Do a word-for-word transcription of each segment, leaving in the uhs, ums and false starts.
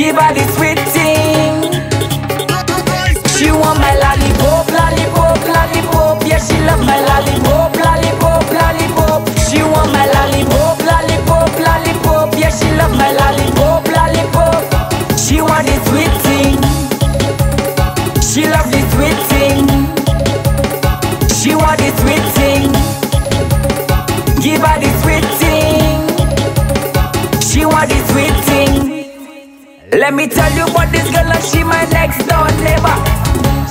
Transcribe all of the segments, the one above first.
give her the sweet thing. She want my lollipop, lollipop, lollipop. Yeah, she love my lollipop, lollipop, lollipop. She want my lollipop, lollipop, lollipop. Yeah, she love my lollipop, lollipop. She want the sweet thing. She love the sweet thing. She want the sweet thing. Give her the sweet thing. She want the sweet thing. Let me tell you about this girl, and she my next door neighbor.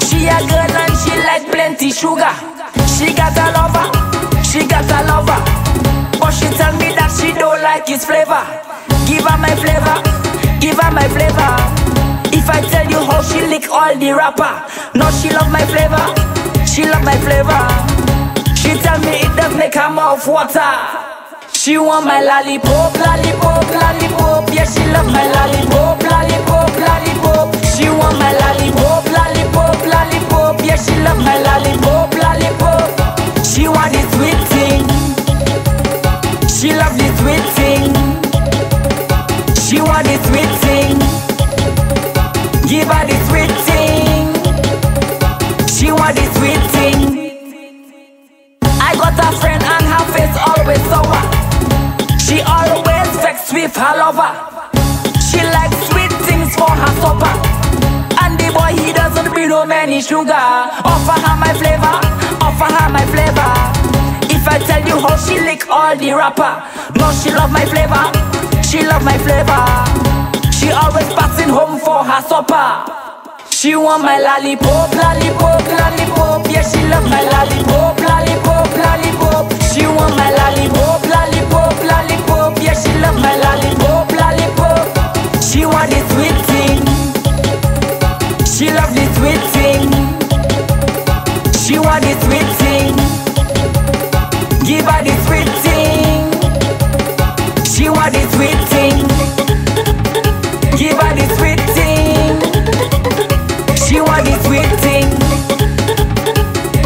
She a girl and she like plenty sugar. She got a lover, she got a lover, but she tell me that she don't like his flavor. Give her my flavor, give her my flavor. If I tell you how she lick all the rapper. No, she love my flavor, she love my flavor. She tell me it does make her mouth water. She want my lollipop, lollipop, lollipop. Yeah, she love my lollipop, lollipop, lollipop. She want my lollipop, lollipop, lollipop. Yeah, she love my lollipop, lollipop. She want the sweet thing. She love the sweet thing. She want the sweet thing. Give her the sweet thing. She want the sweet thing. Got a friend and her face always sour. She always vexed with her lover. She likes sweet things for her supper, and the boy he doesn't bring no many sugar. Offer her my flavor, offer her my flavor. If I tell you how she lick all the rapper. No, she love my flavor, she love my flavor. She always passing home for her supper. She want my lollipop, lollipop, lollipop. Yeah, she love my lollipop, lollipop, lollipop. She want my lollipop, lollipop, lollipop. Yeah, she love my lollipop, lollipop. She want the sweet thing. She love the sweet thing. She want the sweet thing. Give her the sweet thing. She want the sweet thing. Give her the sweet thing. She want the sweet thing.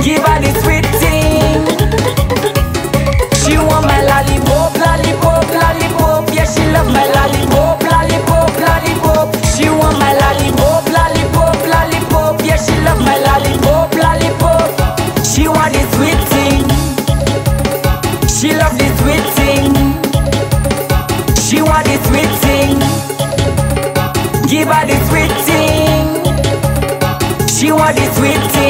Give her the sweet thing. She want my lollipop, lollipop, lollipop. Yeah, she love my lollipop, lollipop, lollipop. She want my lollipop, lollipop, lollipop. Yeah, she love my lollipop, lollipop. She want the sweet thing. She love the sweet thing. She want the sweet thing. Give her the sweet thing. She want the sweet thing.